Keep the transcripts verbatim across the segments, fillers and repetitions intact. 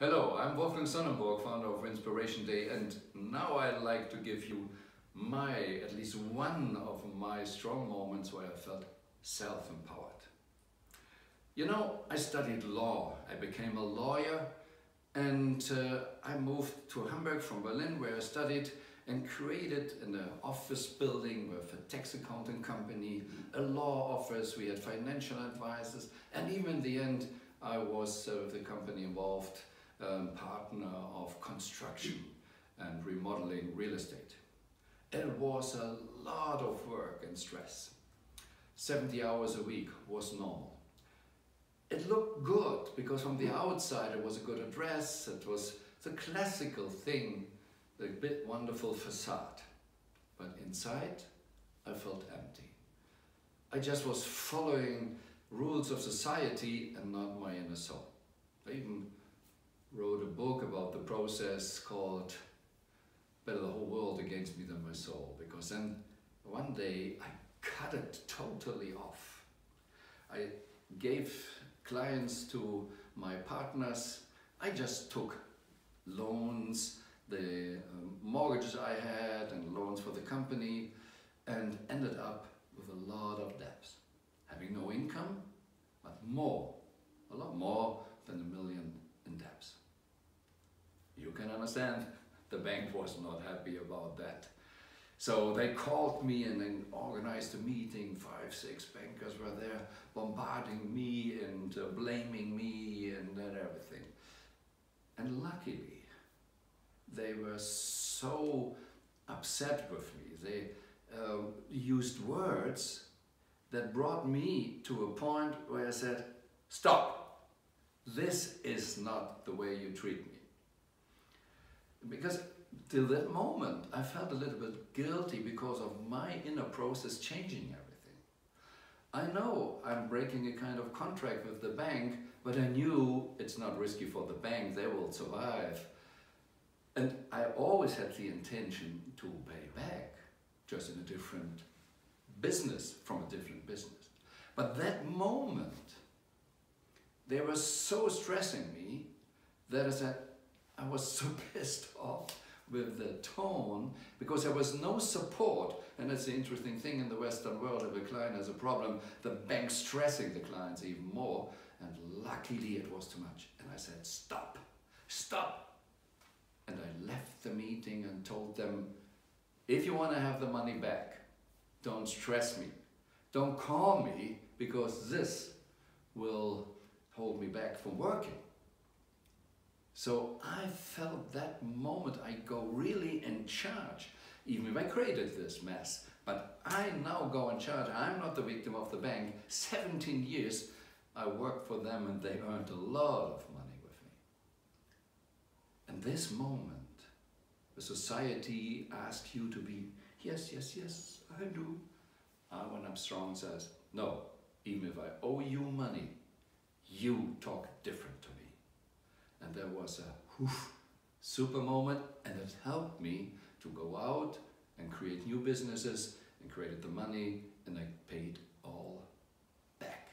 Hello, I'm Wolfgang Sonnenburg, founder of Inspiration Day, and now I'd like to give you my, at least one of my strong moments where I felt self-empowered. You know, I studied law, I became a lawyer, and uh, I moved to Hamburg from Berlin, where I studied and created in an office building with a tax accounting company, a law office, we had financial advisors, and even in the end, I was uh, with the company involved, um, partner of construction and remodeling real estate. It was a lot of work and stress. seventy hours a week was normal. It looked good because from the outside it was a good address, it was the classical thing, the bit wonderful facade. But inside I felt empty. I just was following rules of society and not my inner soul. I even wrote a book about the process called Better the Whole World Against Me Than My Soul, because then one day I cut it totally off. I gave clients to my partners, I just took loans, the mortgages I had and loans for the company, and ended up with a lot of debts. Having no income, but more, a lot more than a million in debts. You can understand, the bank was not happy about that. So they called me and then organized a meeting. Five, six bankers were there bombarding me and uh, blaming me and that everything. And luckily, they were so upset with me. They uh, used words that brought me to a point where I said, stop, this is not the way you treat me. Because till that moment, I felt a little bit guilty because of my inner process changing everything. I know I'm breaking a kind of contract with the bank, but I knew it's not risky for the bank, they will survive. And I always had the intention to pay back, just in a different business, from a different business. But that moment, they were so stressing me that I said, I was so pissed off with the tone because there was no support. And that's the interesting thing in the Western world, if a client has a problem, the bank's stressing the clients even more. And luckily it was too much. And I said, stop, stop. And I left the meeting and told them, if you want to have the money back, don't stress me. Don't call me because this will hold me back from working. So I felt that moment I go really in charge, even if I created this mess, but I now go in charge. I'm not the victim of the bank. seventeen years I worked for them and they earned a lot of money with me. And this moment, the society asks you to be, yes, yes, yes, I do. I went up strong and says, no, even if I owe you money, you talk different to me. And there was a oof, super moment, and it helped me to go out and create new businesses and created the money, and I paid all back.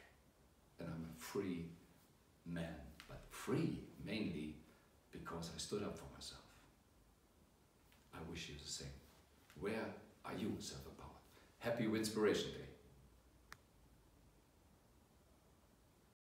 And I'm a free man, but free mainly because I stood up for myself. I wish you the same. Where are you, self-empowered? Happy Inspiration Day.